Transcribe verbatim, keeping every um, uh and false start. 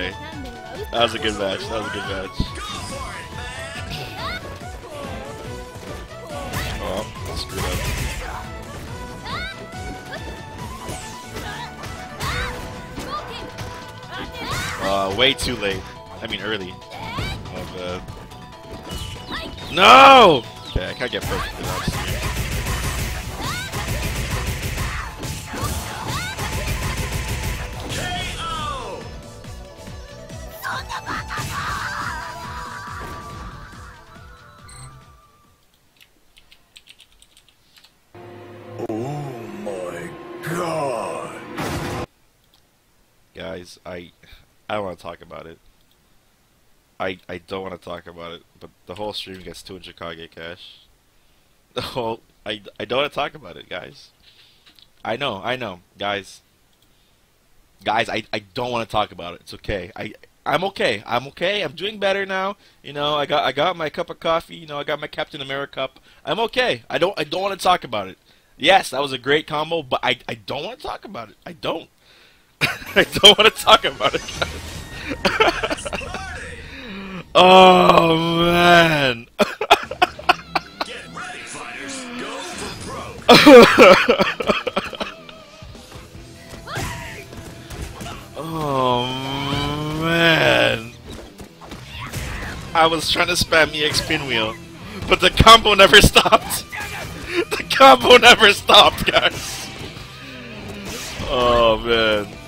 That was a good match. That was a good match. Oh, I screwed up. Uh, way too late. I mean, early. Of, uh... No! Okay, I can't get first for that. I I don't want to talk about it. I I don't want to talk about it. But the whole stream gets two hundred Kage cash. The whole I I don't want to talk about it, guys. I know, I know, guys. Guys, I I don't want to talk about it. It's okay. I I'm okay. I'm okay. I'm doing better now. You know, I got I got my cup of coffee. You know, I got my Captain America cup. I'm okay. I don't I don't want to talk about it. Yes, that was a great combo, but I I don't want to talk about it. I don't. I don't want to talk about it, guys. Oh, man. Get ready, fighters. Go for broke. Oh, man. I was trying to spam E X Pinwheel, but the combo never stopped. The combo never stopped, guys. Oh, man.